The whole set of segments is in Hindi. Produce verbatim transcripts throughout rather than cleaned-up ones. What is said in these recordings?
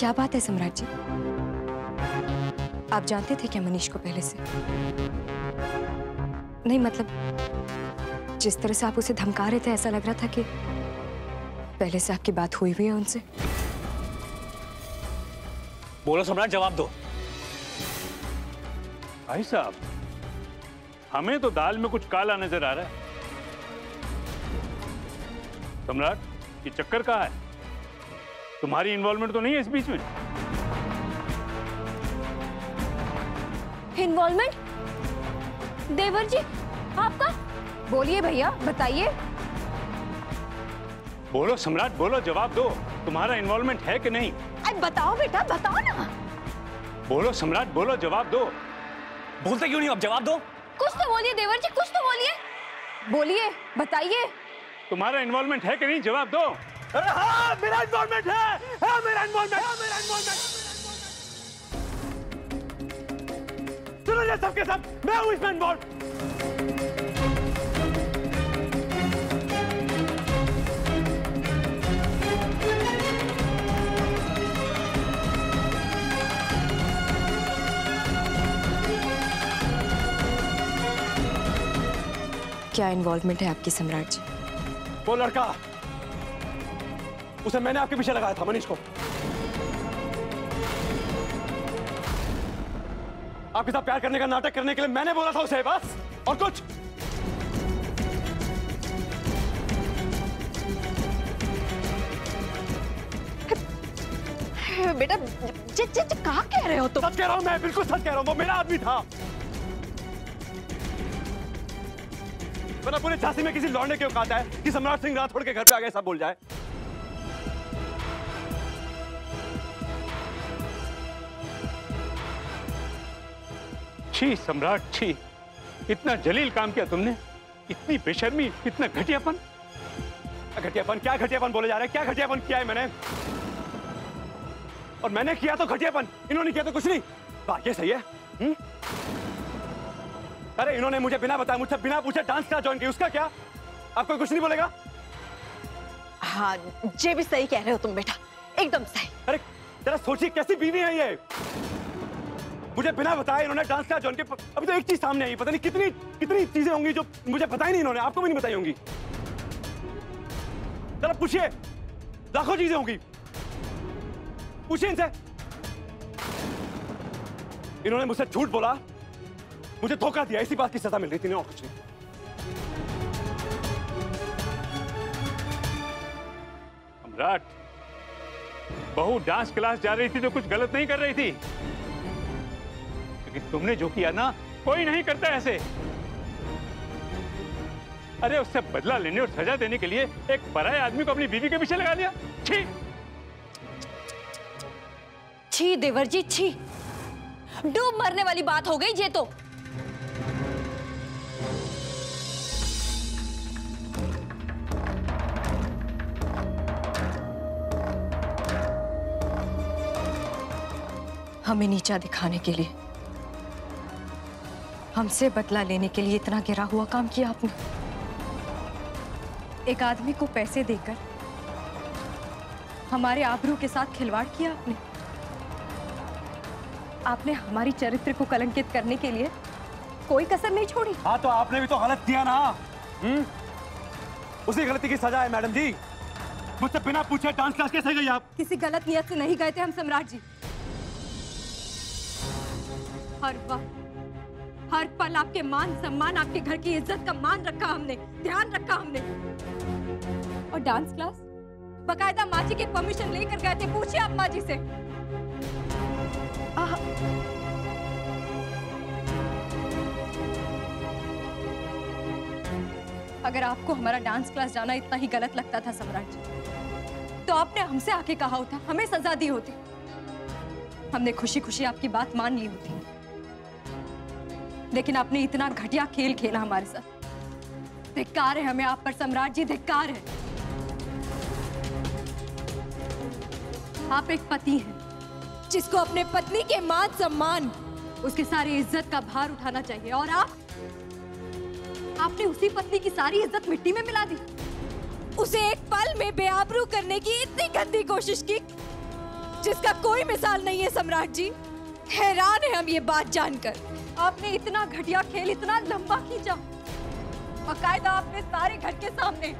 क्या बात है सम्राट जी? आप जानते थे क्या मनीष को पहले से? नहीं मतलब जिस तरह से आप उसे धमका रहे थे ऐसा लग रहा था कि पहले से आपकी बात हुई हुई है उनसे। बोलो सम्राट, जवाब दो। भाई साहब, हमें तो दाल में कुछ काला नजर आ रहा है। सम्राट, ये चक्कर कहाँ है? तुम्हारी इन्वॉल्वमेंट तो नहीं है इस बीच में? इन्वॉल्वमेंट? देवर जी आपका? बोलिए भैया, बताइए। बोलो सम्राट, बोलो, जवाब दो। तुम्हारा इन्वॉल्वमेंट है कि नहीं? अरे बताओ बेटा, बताओ ना। बोलो सम्राट, बोलो, जवाब दो। बोलते क्यों नहीं, अब जवाब दो। कुछ तो बोलिए देवर जी, कुछ तो बोलिए, बोलिए, बताइए। तुम्हारा इन्वॉल्वमेंट है कि नहीं, जवाब दो। अरे हाँ, मेरा इन्वॉल्वमेंट है, हाँ, मेरा इन्वॉल्वमेंट, हाँ, मेरा इन्वॉल्वमेंट। सुनो ये सबके सब, मैं हूँ इसमें इन्वॉल्व। क्या इन्वॉल्वमेंट है आपकी सम्राट जी? वो लड़का, उसे मैंने आपके पीछे लगाया था, मनीष को। आपके साथ प्यार करने का नाटक करने के लिए मैंने बोला था उसे, बस और कुछ। बेटा ज, ज, ज, कहा कह रहे हो तुम? सच कह रहा हूं मैं, बिल्कुल सच कह रहा हूं। वो मेरा आदमी था। वरना पूरे झांसी में किसी लौंडे के औकात है कि सम्राट सिंह राठौड़ के घर पे आके ऐसा बोल जाए। छी सम्राट, छी, इतना जलील काम किया तुमने, इतनी बेशर्मी, इतना घटियापन। घटियापन क्या घटियापन बोले जा रहे हैं? क्या घटियापन किया है मैंने? और मैंने किया तो घटियापन, इन्होंने किया तो कुछ नहीं। बात ये सही है हुँ? अरे इन्होंने मुझे बिना बताया, मुझसे बिना पूछे डांस क्लास ज्वाइन की, उसका क्या? आपको कुछ नहीं बोलेगा? हाँ, ये भी सही कह रहे हो तुम बेटा, एकदम सही। अरे जरा सोचिए कैसी बीवी है ये। मुझे बिना बताए इन्होंने डांस क्लास ज्वाइन की। अभी तो एक चीज सामने आई, पता नहीं कितनी कितनी चीजें होंगी जो मुझे बताई नहीं इन्होंने, आपको भी नहीं बताई होंगी। जरा पूछिए, लाखों चीजें होंगी, पूछिए इनसे। इन्होंने मुझसे झूठ बोला, मुझे धोखा दिया, इसी बात की सजा मिल रही थी, और कुछ नहीं। सम्राट, बहू डांस क्लास जा रही थी तो कुछ गलत नहीं कर रही थी, लेकिन तुमने जो किया ना, कोई नहीं करता ऐसे। अरे उससे बदला लेने और सजा देने के लिए एक पराये आदमी को अपनी बीवी के पीछे लगा दिया। छी छी देवर जी, छी, डूब मरने वाली बात हो गई ये तो। हमें नीचा दिखाने के लिए, हमसे बदला लेने के लिए इतना गिरा हुआ काम किया आपने। एक आदमी को पैसे देकर हमारे आबरू के साथ खिलवाड़ किया आपने। आपने हमारी चरित्र को कलंकित करने के लिए कोई कसर नहीं छोड़ी। हाँ तो आपने भी तो गलत किया ना। हम्म, उसी गलती की सजा है मैडम जी। मुझसे बिना पूछे डांस क्लास कैसे गई आप? किसी गलत नियत से नहीं गए थे हम सम्राट जी। हर वक्त, हर पल आपके मान सम्मान, आपके घर की इज्जत का मान रखा हमने, ध्यान रखा हमने। और डांस क्लास बाकायदा माँ जी के परमिशन लेकर गए थे, पूछिए आप माँ जी से। आहा। अगर आपको हमारा डांस क्लास जाना इतना ही गलत लगता था सम्राट जी, तो आपने हमसे आके कहा होता, हमें सजा दी होती, हमने खुशी खुशी आपकी बात मान ली होती। लेकिन आपने इतना घटिया खेल खेला हमारे साथ। धिक्कार है हमें आप पर सम्राट जी, धिक्कार है। आप एक पति हैं जिसको अपने पत्नी के मान सम्मान, उसके सारी इज्जत का भार उठाना चाहिए, और आप आपने उसी पत्नी की सारी इज्जत मिट्टी में मिला दी। उसे एक पल में बेआबरू करने की इतनी गंदी कोशिश की जिसका कोई मिसाल नहीं है सम्राट जी। हैरान है हम ये बात जानकर। आपने इतना घटिया खेल इतना लंबा खींचा, बकायदा आपने सारे घर के सामने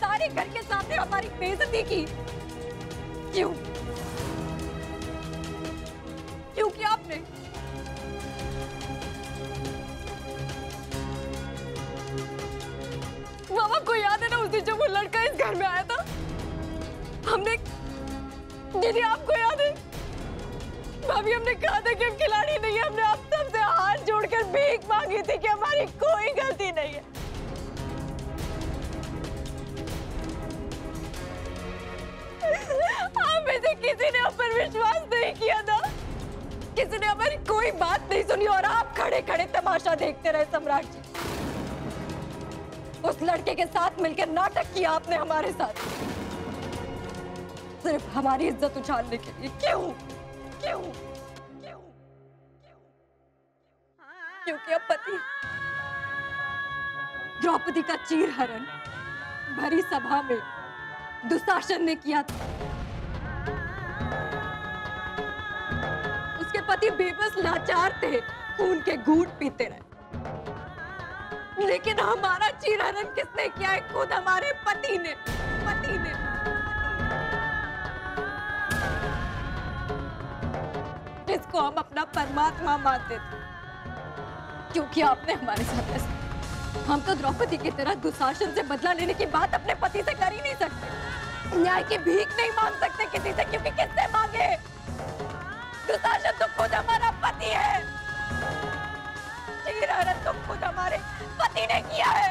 सारे घर के सामने हमारी बेइज्जती की। क्यों? क्यों किया आपने? मामा को याद है ना उस दिन जब वो लड़का इस घर में आया था? हमने, दीदी आपको याद है भाभी, हमने कहा था कि हम खिलाड़ी नहीं है। हमने आप सब से हाथ जोड़कर भीख मांगी थी कि हमारी कोई गलती नहीं है। आप में से किसी ने हम पर विश्वास नहीं किया था, किसी ने हमारी कोई बात नहीं सुनी और आप खड़े खड़े तमाशा देखते रहे सम्राट जी। उस लड़के के साथ मिलकर नाटक किया आपने हमारे साथ, सिर्फ हमारी इज्जत उछालने के लिए। क्यों? क्यों? क्यों? क्योंकि अब पति द्रौपदी का चीरहरण भरी सभा में दुशासन ने किया था। उसके पति बेबस लाचार थे, खून के घूंट पीते रहे, लेकिन हमारा चीरहरण किसने किया है? खुद हमारे पति ने। पति ने जिसको हम अपना परमात्मा मानते थे, क्योंकि आपने हमारे साथ ऐसा। हम तो द्रौपदी की तरह दुशासन से बदला लेने की बात अपने पति से कर ही नहीं सकते, न्याय की भीख नहीं मांग सकते किसी से, क्योंकि किससे मांगे? दुशासन तो खुद हमारा पति है, चीरहरण तो खुद हमारे पति ने किया है।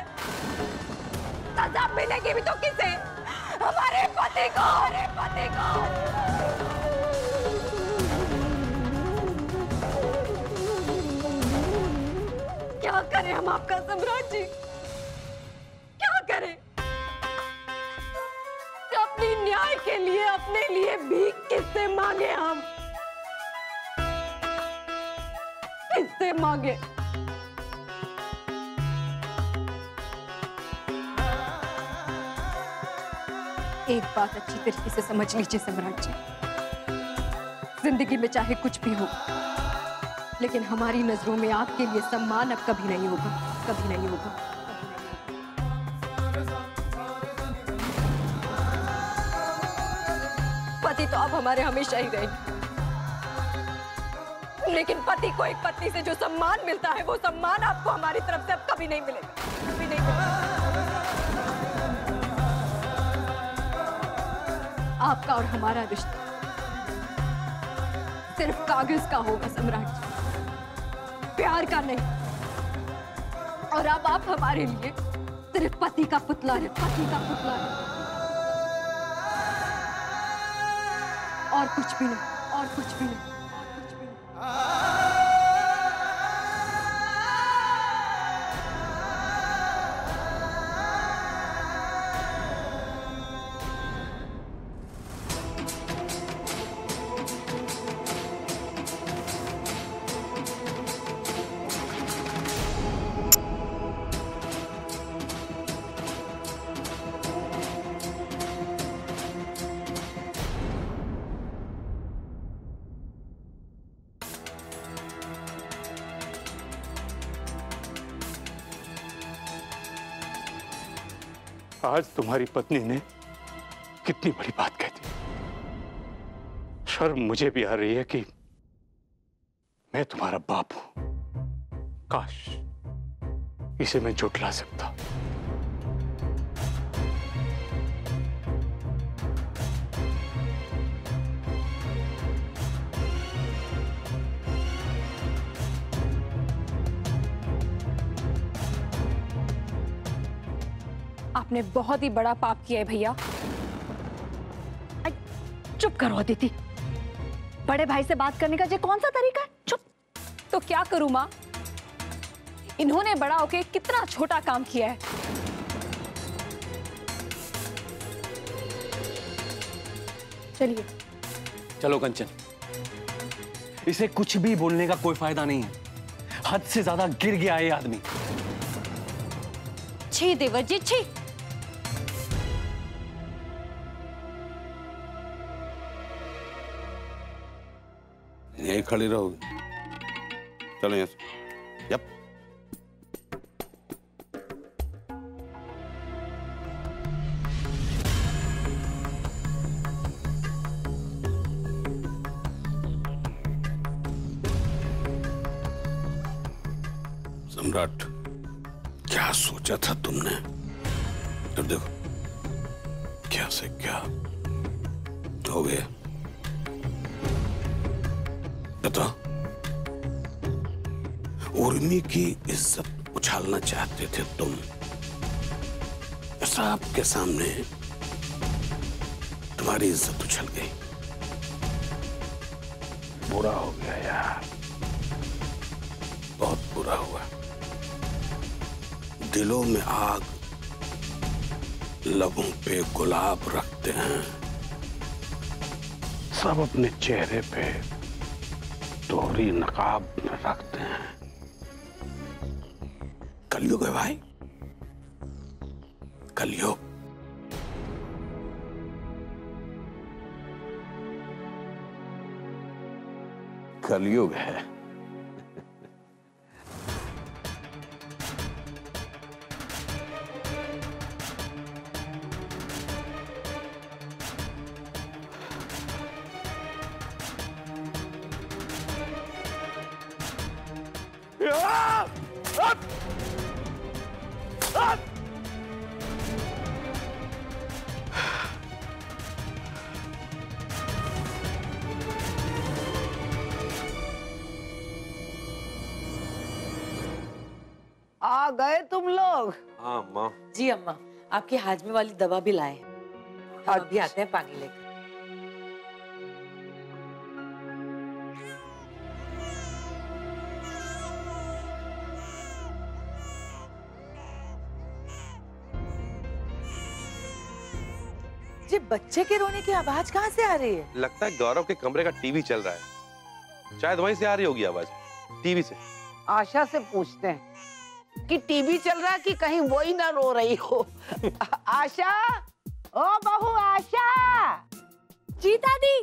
सजा मिलेगी भी तो किसे? हमारे पति को, हमारे पति को। क्या करें हम आपका सम्राट जी, क्या करें? अपनी न्याय के लिए, अपने लिए भीख किससे मांगे? हम किससे मांगे? एक बात अच्छी तरीके से समझ लीजिए सम्राट जी, जिंदगी में चाहे कुछ भी हो, लेकिन हमारी नजरों में आपके लिए सम्मान अब कभी नहीं होगा, कभी नहीं होगा। पति तो आप हमारे हमेशा ही रहेंगे, लेकिन पति को एक पत्नी से जो सम्मान मिलता है, वो सम्मान आपको हमारी तरफ से अब कभी नहीं मिलेगा, कभी नहीं मिलेगा। आपका और हमारा रिश्ता सिर्फ कागज का होगा सम्राट जी, प्यार का नहीं। और अब आप हमारे लिए सिर्फ पति का पुतला है, पति का पुतला है, और कुछ भी नहीं, और कुछ भी नहीं, और कुछ भी आज तुम्हारी पत्नी ने कितनी बड़ी बात कह दी। शर्म मुझे भी आ रही है कि मैं तुम्हारा बाप हूं। काश इसे मैं झुठला सकता। आपने बहुत ही बड़ा पाप किया है भैया। चुप करो अदिति, बड़े भाई से बात करने का ये कौन सा तरीका है? चुप। तो क्या करूं माँ, इन्होंने बड़ा होके कितना छोटा काम किया है। चलिए चलो कंचन, इसे कुछ भी बोलने का कोई फायदा नहीं है। हद से ज्यादा गिर गया ये आदमी। छी देवर जी, छी। यहीं खड़ी रहोगे। चलो यहां से। सम्राट, क्या सोचा था तुमने? अब देखो क्या से क्या हो गया। बताओ, उर्मी की इज्जत उछालना चाहते थे तुम, सब के सामने तुम्हारी इज्जत उछल गई। बुरा हो गया यार, बहुत बुरा हुआ। दिलों में आग, लबों पे गुलाब रखते हैं, सब अपने चेहरे पे दोहरी नकाब में रखते हैं। कलयुग है भाई, कलयुग। कलयुग है। आ गए तुम लोग? हाँ माँ जी। अम्मा, आपकी हाजमे वाली दवा भी लाए। आज भी आते हैं पानी लेकर। ये बच्चे के रोने की आवाज कहाँ से आ रही है? लगता है गौरव के कमरे का टीवी चल रहा है, शायद वहीं से आ रही होगी आवाज, टीवी से। आशा से पूछते हैं कि टीवी चल रहा कि कहीं वो ही ना रो रही हो। आशा, ओ बहू आशा। जी दादी,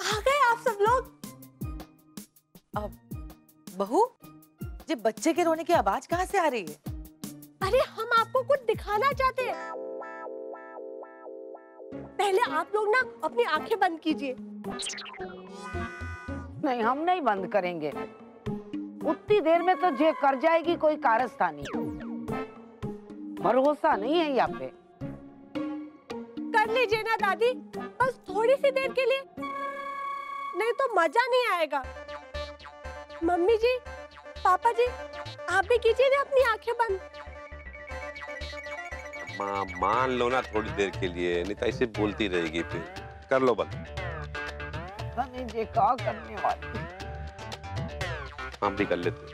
आ गए आप सब लोग। अब बहू, ये बच्चे के रोने की आवाज कहाँ से आ रही है? अरे हम आपको कुछ दिखाना चाहते हैं। पहले आप लोग ना अपनी आंखें बंद कीजिए। नहीं, हम नहीं बंद करेंगे। उतनी देर में तो जे कर जाएगी कोई कारस्तानी। भरोसा नहीं है यहाँ पे। कर लीजिए ना दादी, बस थोड़ी सी देर के लिए, नहीं तो मजा नहीं आएगा। मम्मी जी, पापा जी, आप भी कीजिए ना अपनी आंखें बंद। माँ, मान लो ना थोड़ी देर के लिए, नीता इसे बोलती रहेगी फिर। कर लो बंद। मम्मी जी क्या करने वाली, हम भी कर लेते।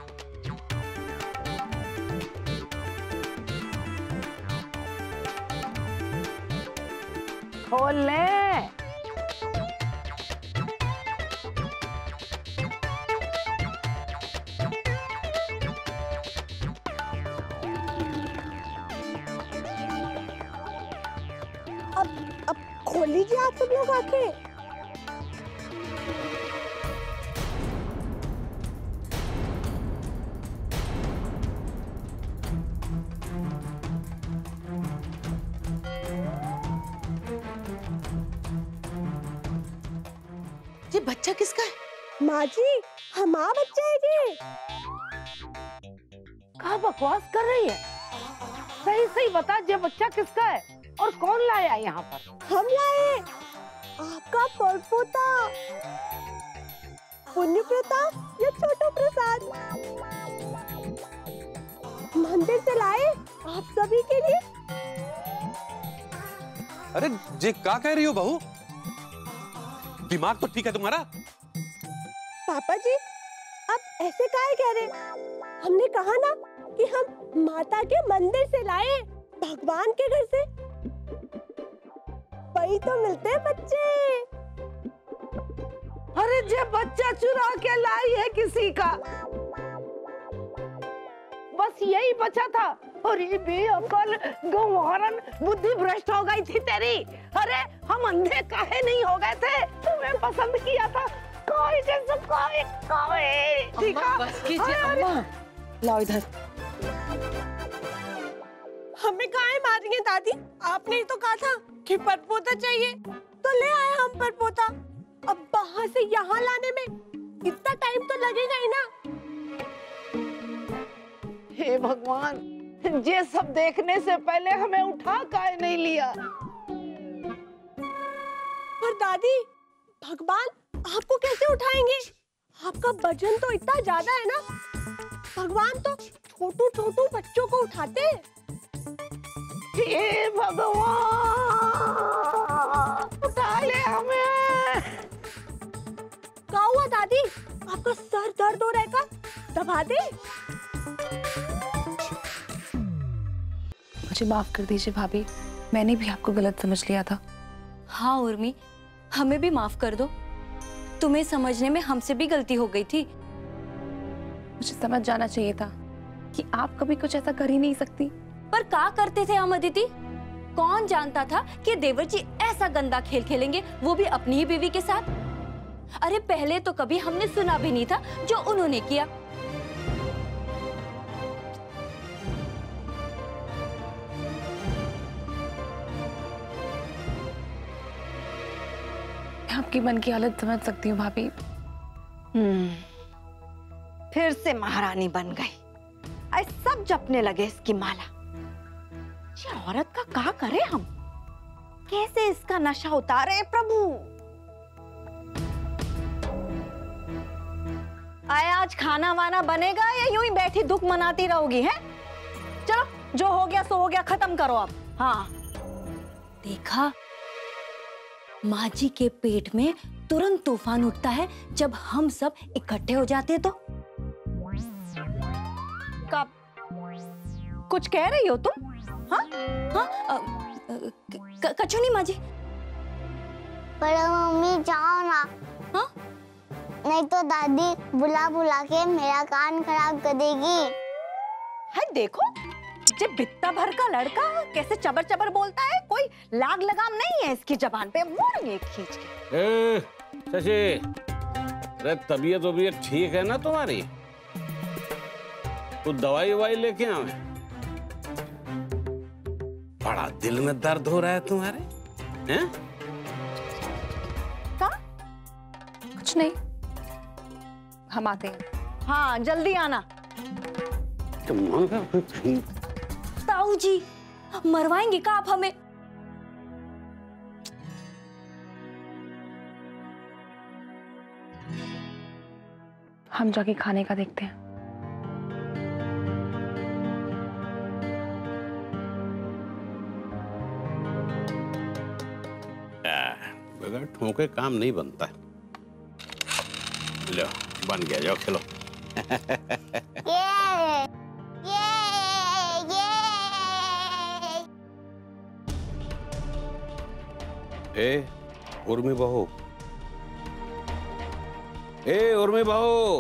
खोल ले। अब अब खोल लीजिए आप सब लोग आके। बच्चा किसका है? माँ जी, हमारा बच्चा है जी। क्या बकवास कर रही है? सही सही बता, ये बच्चा किसका है और कौन लाया यहाँ पर? हम लाए, आपका परपोता पुण्यप्रताप या छोटा प्रसाद। मंदिर से लाए आप सभी के लिए। अरे जी, क्या कह रही हो बहू? दिमाग तो ठीक है तुम्हारा? पापा जी, आप ऐसे काहे कह रहे? हमने कहा ना कि हम माता के मंदिर से लाए, भगवान के घर से, वही तो मिलते हैं बच्चे। अरे जे बच्चा चुरा के लाई है किसी का, बस यही बचा था अरे बेअकल गंवारन बुद्धि भ्रष्ट हो गई थी तेरी। अरे हम अंधे काहे नहीं हो गए थे, तुम्हें पसंद किया था। कोई जैसे कोई कोई ठीक है, बस कीजिए अम्मा। लाओ इधर। हमें काहे मारेंगे दादी, आपने ही तो कहा था कि परपोता चाहिए, तो ले आए हम परपोता। अब बाहर से यहाँ लाने में इतना टाइम तो लगेगा ही ना। हे भगवान, ये सब देखने से पहले हमें उठा काहे नहीं लिया। पर दादी भगवान आपको कैसे उठाएंगे, आपका वजन तो इतना ज्यादा है ना। भगवान तो छोटू छोटू बच्चों को उठाते हैं। हे भगवान उठा ले हमें। क्या हुआ दादी, आपका सर दर्द हो रहा है, दबा दे। मुझे माफ कर दीजिए भाभी, मैंने भी आपको गलत समझ लिया था। हाँ उर्मी, हमें भी माफ कर दो, तुम्हें समझने में हमसे भी गलती हो गई थी। मुझे समझ जाना चाहिए था कि आप कभी कुछ ऐसा कर ही नहीं सकती। पर क्या करते थे हम अदिति, कौन जानता था कि देवर जी ऐसा गंदा खेल खेलेंगे, वो भी अपनी ही बीवी के साथ। अरे पहले तो कभी हमने सुना भी नहीं था जो उन्होंने किया। आपकी मन की हालत समझ सकती हूँ भाभी। हम्म, फिर से महारानी बन गई। आज सब जपने लगे इसकी माला। ये औरत का क्या करें हम, कैसे इसका नशा उतारे प्रभु। आए आज खाना वाना बनेगा या यूं ही बैठी दुख मनाती रहोगी हैं? चलो जो हो गया सो हो गया, खत्म करो आप। हाँ देखा, माँ जी के पेट में तुरंत तूफान उठता है जब हम सब इकट्ठे हो जाते हैं। तो कब कुछ कह रही हो तुम? हाँ हाँ कुछ नहीं माँ जी। बड़े मम्मी जाओ ना। हाँ नहीं तो दादी बुला बुला के मेरा कान खराब कर देगी। है देखो, जब बित्ता भर का लड़का कैसे चबर चबर बोलता है, कोई लाग लगाम नहीं है इसकी जबान पे। मुंह खींच के। ए, शशि, अरे तबीयत तबीयत ठीक है ना तुम्हारी? कुछ दवाई वाई लेके आओ। बड़ा दिल में दर्द हो रहा है तुम्हारे, हैं? क्या? कुछ नहीं, हम आते हैं। हाँ जल्दी आना। ताऊ जी मरवाएंगे का आप हमें? हम जाके खाने का देखते हैं। बगैर ठोके काम नहीं बनता। लो बन गया, जाओ खेलो। ए उर्मी बहू, ए उर्मी बहू,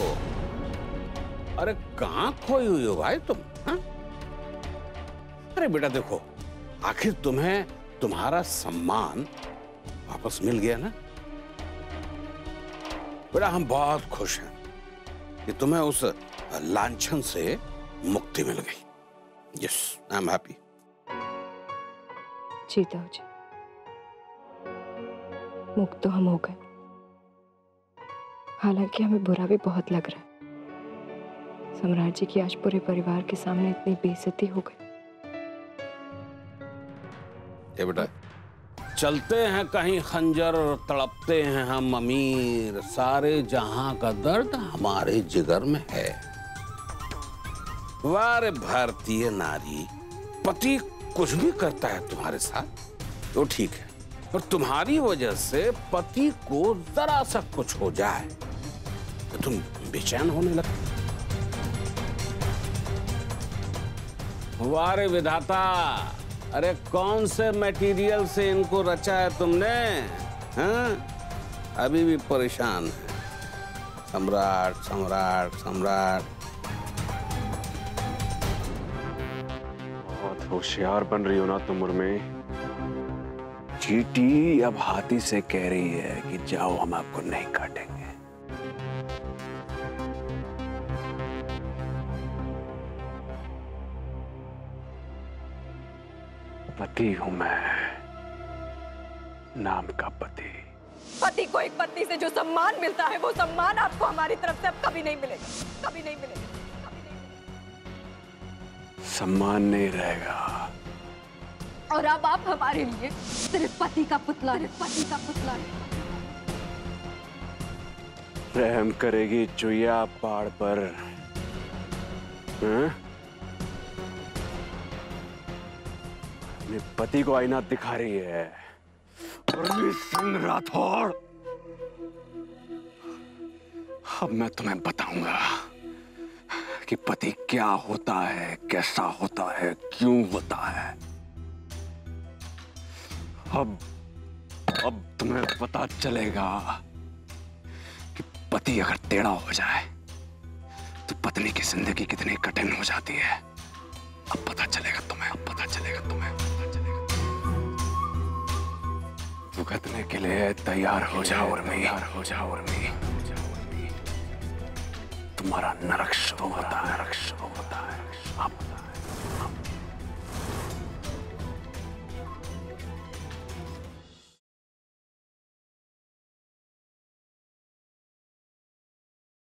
अरे कहाँ खोई हुई हो भाई तुम? हा? अरे बेटा देखो, आखिर तुम्हें तुम्हारा सम्मान वापस मिल गया ना बेटा। हम बहुत खुश हैं कि तुम्हें उस लांछन से मुक्ति मिल गई। Yes I am happy. जी ताऊ जी, मुक्त तो हम हो गए, हालांकि हमें बुरा भी बहुत लग रहा है। सम्राट जी की आज पूरे परिवार के सामने इतनी बेइज्जती हो गई। ए बेटा चलते हैं कहीं खंजर तड़पते हैं हम अमीर, सारे जहां का दर्द हमारे जिगर में है। वारे भारतीय नारी, पति कुछ भी करता है तुम्हारे साथ तो ठीक है, और तुम्हारी वजह से पति को जरा सा कुछ हो जाए तो तुम बेचैन होने लगते। वारे विधाता, अरे कौन से मटेरियल से इनको रचा है तुमने? हाँ? अभी भी परेशान है, सम्राट सम्राट सम्राट। होशियार बन रही हो ना तुम उर्मी। चींटी अब हाथी से कह रही है कि जाओ हम आपको नहीं काटेंगे। पति हूं मैं, नाम का पति। पति को एक पत्नी से जो सम्मान मिलता है वो सम्मान आपको हमारी तरफ से अब कभी नहीं मिलेगा, कभी नहीं मिलेगा। सम्मान नहीं रहेगा। और अब आप हमारे लिए सिर्फ पति का पुतला, पति का पुतला। रहम करेगी चुया पहाड़ पर। अपने पति को आईना दिखा रही है राठौड़। अब मैं तुम्हें बताऊंगा कि पति क्या होता है, कैसा होता है, क्यों होता है। अब अब तुम्हें पता चलेगा कि पति अगर टेढ़ा हो जाए तो पत्नी की जिंदगी कितनी कठिन हो जाती है। अब पता चलेगा तुम्हें, अब पता चलेगा तुम्हें, पता चलेगा। भुगतने के लिए तैयार हो जाओ उर्मी, तैयार हो जाओ उर्मी। तुम्हारा नरक शुरू होता है, नरक शुरू होता है। आप